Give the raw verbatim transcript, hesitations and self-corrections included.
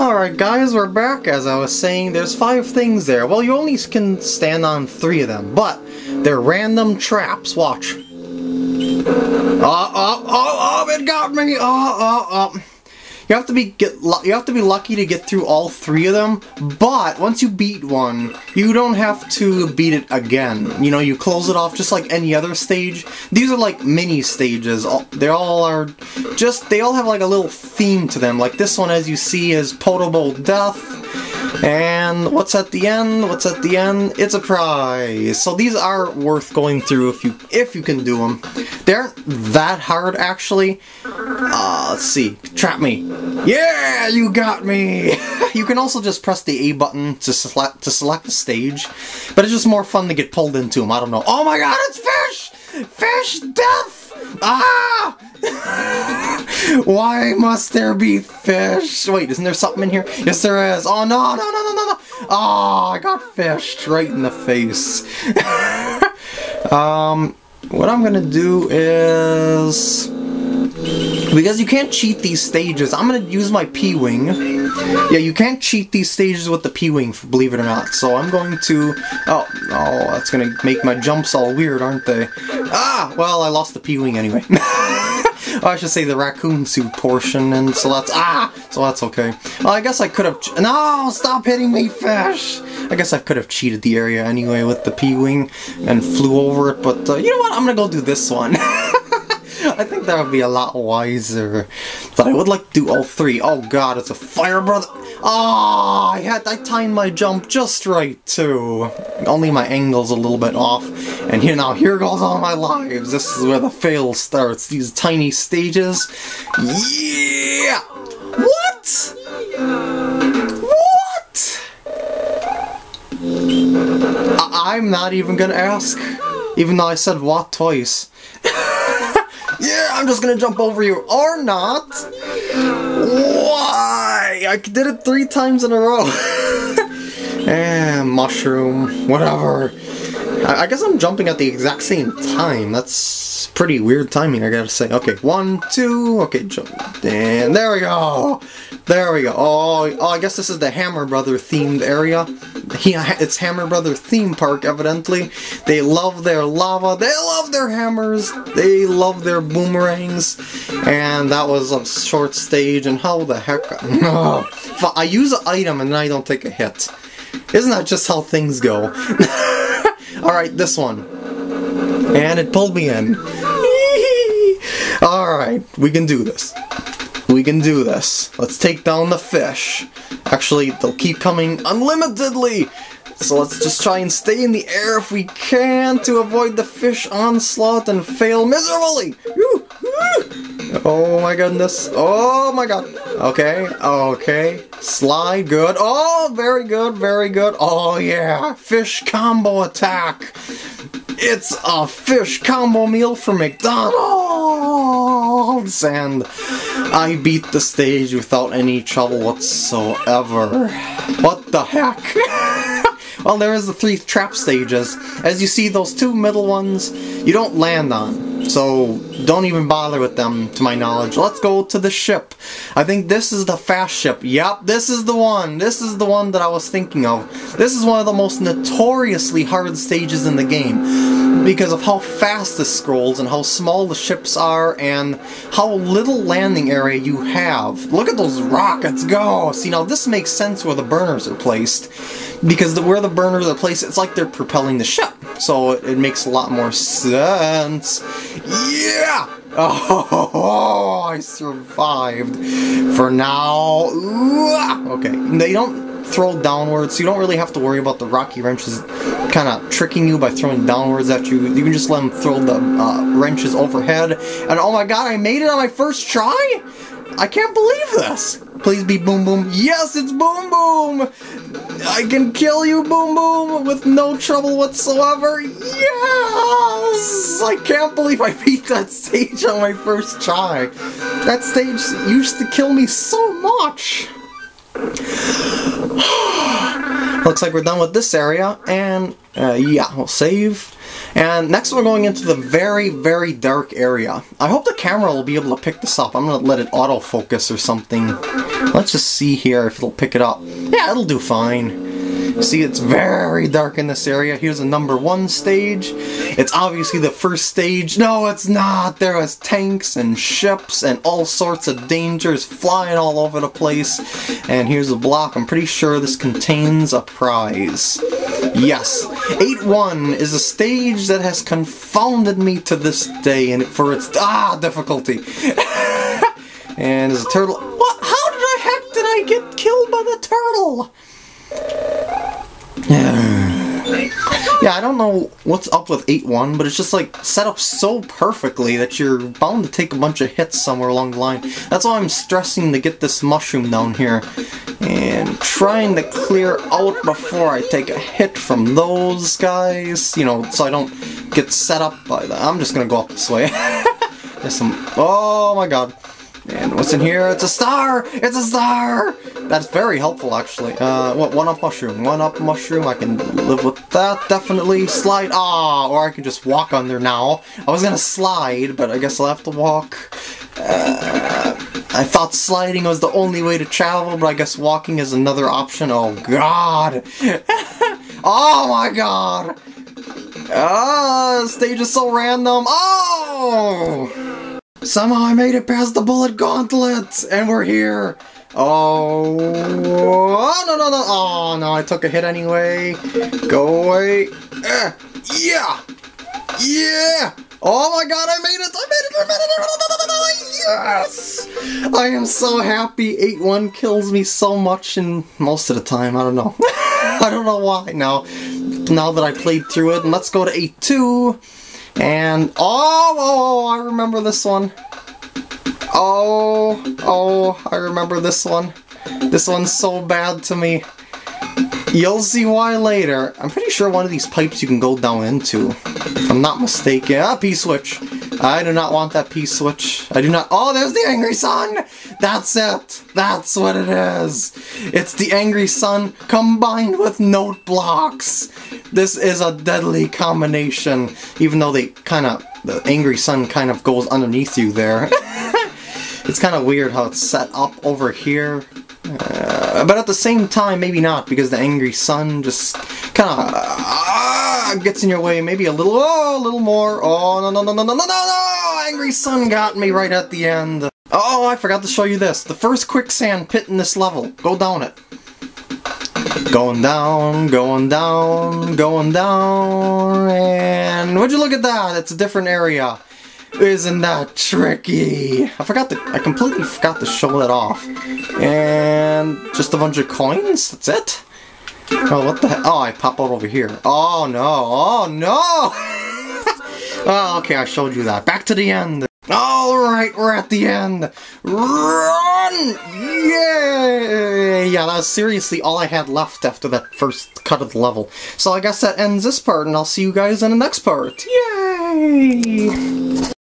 Alright guys, we're back. As I was saying, there's five things there. Well, you only can stand on three of them, but they're random traps. Watch. Oh, oh, oh, oh, it got me! Oh, oh, oh. You have to be get you have to be lucky to get through all three of them, but once you beat one, you don't have to beat it again. You know, you close it off just like any other stage. These are like mini stages. They all are just they all have like a little theme to them. Like this one, as you see, is Potable Death. And what's at the end? What's at the end? It's a prize. So these are worth going through if you if you can do them. They aren't that hard actually. Uh, let's see. Trap me. Yeah, you got me. You can also just press the A button to select to select the stage, but it's just more fun to get pulled into them. I don't know. Oh my God! It's fish. Fish death. Ah! Why must there be fish? Wait, isn't there something in here? Yes, there is. Oh no, no, no, no, no, no. Oh, I got fished right in the face. um, what I'm gonna do is, because you can't cheat these stages, I'm gonna use my P-Wing. Yeah, you can't cheat these stages with the P-Wing, believe it or not. So I'm going to, oh, oh, that's gonna make my jumps all weird, aren't they? Ah, well, I lost the P-Wing anyway. Oh, I should say the raccoon suit portion, and so that's, ah, so that's okay. Well, I guess I could have, no, stop hitting me, fish! I guess I could have cheated the area anyway with the P-Wing and flew over it, but uh, you know what, I'm gonna go do this one. I think that would be a lot wiser, but I would like to do all three. Oh God, it's a fire brother. Oh, I had, I timed my jump just right too. Only my angle's a little bit off. And here now, here goes all my lives. This is where the fail starts. These tiny stages. Yeah. What? What? I I'm not even gonna ask, even though I said what twice. Yeah, I'm just gonna jump over you, or not! Why? I did it three times in a row! Eh, mushroom, whatever. I, I guess I'm jumping at the exact same time. That's pretty weird timing, I gotta say. Okay, one, two, okay, jump. And there we go! There we go. Oh, oh I guess this is the Hammer Brother themed area. He, it's Hammer Brother theme park, evidently. They love their lava, they love their hammers, they love their boomerangs, and that was a short stage, and how the heck... No. I use an item and then I don't take a hit. Isn't that just how things go? Alright, this one. And it pulled me in. Alright, we can do this. We can do this. Let's take down the fish. Actually, they'll keep coming unlimitedly! So let's just try and stay in the air if we can to avoid the fish onslaught and fail miserably! Woo! Woo! Oh my goodness. Oh my God. Okay, okay. Slide, good. Oh, very good, very good. Oh yeah, fish combo attack! It's a fish combo meal for McDonald's! And I beat the stage without any trouble whatsoever. What the heck? Well, there is the three trap stages. As you see, those two middle ones, you don't land on. So, don't even bother with them, to my knowledge. Let's go to the ship. I think this is the fast ship. Yep, this is the one. This is the one that I was thinking of. This is one of the most notoriously hard stages in the game. Because of how fast this scrolls, and how small the ships are, and how little landing area you have. Look at those rockets go! See, now this makes sense where the burners are placed. Because the, where the burners are placed, it's like they're propelling the ship. So it, it makes a lot more sense. Yeah! Oh, I survived. For now. Okay, they don't throw downwards, so you don't really have to worry about the rocky wrenches kind of tricking you by throwing downwards at you. You can just let them throw the uh, wrenches overhead. And oh my God, I made it on my first try? I can't believe this! Please be Boom Boom. Yes, it's Boom Boom! I can kill you, Boom Boom, with no trouble whatsoever. Yes! I can't believe I beat that stage on my first try. That stage used to kill me so much. Looks like we're done with this area, and uh, yeah, we'll save. And next we're going into the very, very dark area. I hope the camera will be able to pick this up. I'm going to let it autofocus or something. Let's just see here if it'll pick it up. Yeah, it'll do fine. See, it's very dark in this area. Here's a number one stage. It's obviously the first stage. No, it's not. There was tanks and ships and all sorts of dangers flying all over the place. And here's a block. I'm pretty sure this contains a prize. Yes, eight one is a stage that has confounded me to this day and for its ah difficulty. And there's a turtle. What? How did I heck did I get killed by the turtle? Yeah, I don't know what's up with eight one, but it's just like set up so perfectly that you're bound to take a bunch of hits somewhere along the line. That's why I'm stressing to get this mushroom down here. And trying to clear out before I take a hit from those guys, you know, so I don't get set up by the... I'm just gonna go up this way. There's some... Oh my god. And what's in here? It's a star! It's a star! That's very helpful, actually. Uh, what? One-up mushroom. One-up mushroom. I can live with that, definitely. Slide. Ah, or I can just walk on there now. I was gonna slide, but I guess I'll have to walk. Uh, I thought sliding was the only way to travel, but I guess walking is another option. Oh, God! Oh, my God! Ah, this stage is so random. Oh! Somehow I made it past the bullet gauntlets, and we're here. Oh, oh no, no, no. Oh, no, I took a hit anyway. Go away. Uh, yeah. Yeah. Oh, my God, I made it. I made it. I made it. Yes. I am so happy. eight one kills me so much, and most of the time, I don't know. I don't know why now, now that I played through it. And let's go to eight two. And oh, oh, I remember this one. Oh, oh, I remember this one. This one's so bad to me. You'll see why later. I'm pretty sure one of these pipes you can go down into. If I'm not mistaken. Ah, P-switch. I do not want that P-switch. I do not. Oh, there's the Angry Sun! That's it! That's what it is! It's the Angry Sun combined with note blocks! This is a deadly combination, even though they kind of... the Angry Sun kind of goes underneath you there. It's kind of weird how it's set up over here. Uh, but at the same time, maybe not, because the Angry Sun just kind of uh, gets in your way. Maybe a little, oh, a little more. Oh, no, no, no, no, no, no, no, no! Angry Sun got me right at the end. Oh, I forgot to show you this. The first quicksand pit in this level. Go down it. Going down, going down, going down, and would you look at that? It's a different area. Isn't that tricky? I forgot to, I completely forgot to show that off. And just a bunch of coins, that's it? Oh, what the heck? Oh, I pop out over here. Oh no, oh no! Oh, okay, I showed you that. Back to the end. Alright, we're at the end. Run! Yay! Yeah, that was seriously all I had left after that first cut of the level. So I guess that ends this part, and I'll see you guys in the next part. Yay!